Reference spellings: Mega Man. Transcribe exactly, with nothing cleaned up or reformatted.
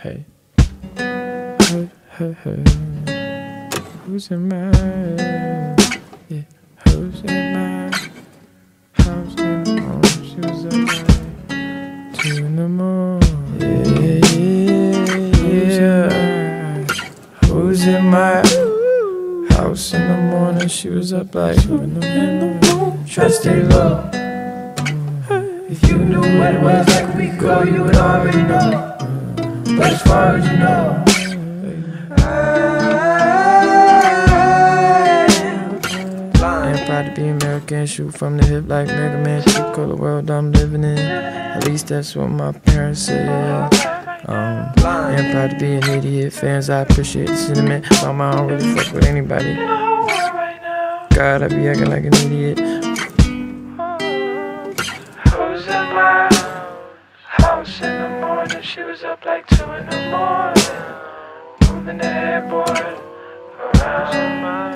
Hey, hey, hey, hey. Who's in my, yeah, who's in my house and home? She was alive two in the morning. Yeah, yeah, yeah. Who's in my house in the morning? She was up like two in the morning. Try to stay low. If you knew what it was like a week ago, you would already know. But as far as you know, I'm blind. I'm proud to be American, shoot from the hip like Mega Man. True color world I'm living in, at least that's what my parents said. Um, I'm proud to be an idiot, fans I appreciate the sentiment. Mama, I don't really fuck with anybody. God, I be acting like an idiot. In the morning, she was up like two in the morning, moving the headboard around.